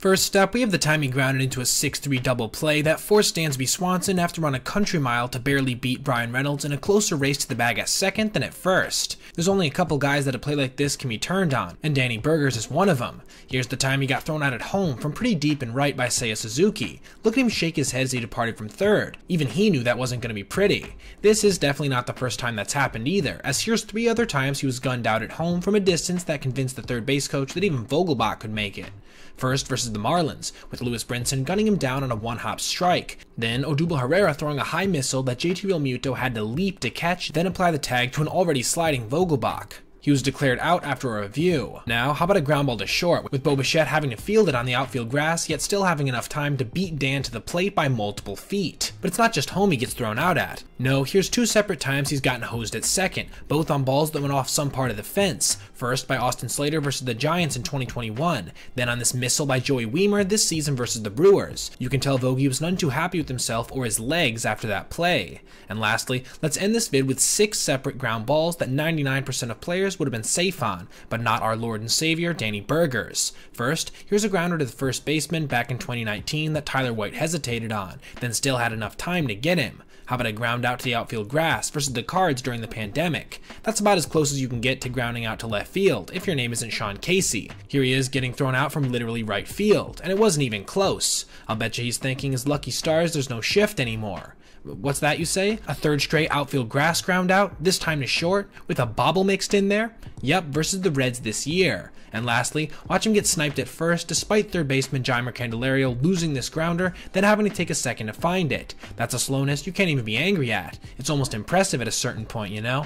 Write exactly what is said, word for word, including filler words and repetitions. First up, we have the time he grounded into a six three double play that forced Dansby Swanson to have to run a country mile to barely beat Brian Reynolds in a closer race to the bag at second than at first. There's only a couple guys that a play like this can be turned on, and Danny Burgers is one of them. Here's the time he got thrown out at home from pretty deep and right by Seiya Suzuki. Look at him shake his head as he departed from third. Even he knew that wasn't going to be pretty. This is definitely not the first time that's happened either, as here's three other times he was gunned out at home from a distance that convinced the third base coach that even Vogelbach could make it. First versus the Marlins, with Lewis Brinson gunning him down on a one-hop strike. Then Odubel Herrera throwing a high missile that J T. Realmuto had to leap to catch, then apply the tag to an already sliding Vogelbach. He was declared out after a review. Now, how about a ground ball to short, with Bo Bichette having to field it on the outfield grass, yet still having enough time to beat Dan to the plate by multiple feet. But it's not just home he gets thrown out at. No, here's two separate times he's gotten hosed at second, both on balls that went off some part of the fence. First by Austin Slater versus the Giants in twenty twenty-one, then on this missile by Joey Weimer this season versus the Brewers. You can tell Vogie was none too happy with himself or his legs after that play. And lastly, let's end this vid with six separate ground balls that ninety-nine percent of players would have been safe on, but not our Lord and Savior, Danny Burgers. First, here's a grounder to the first baseman back in twenty nineteen that Tyler White hesitated on, then still had enough time to get him. How about a ground out to the outfield grass versus the Cards during the pandemic? That's about as close as you can get to grounding out to left field, if your name isn't Sean Casey. Here he is getting thrown out from literally right field, and it wasn't even close. I'll bet you he's thanking his lucky stars there's no shift anymore. What's that you say? A third straight outfield grass ground out, this time to short, with a bobble mixed in there? Yep, versus the Reds this year. And lastly, watch him get sniped at first despite third baseman Jimer Candelario losing this grounder, then having to take a second to find it. That's a slowness you can't even be angry at. It's almost impressive at a certain point, you know?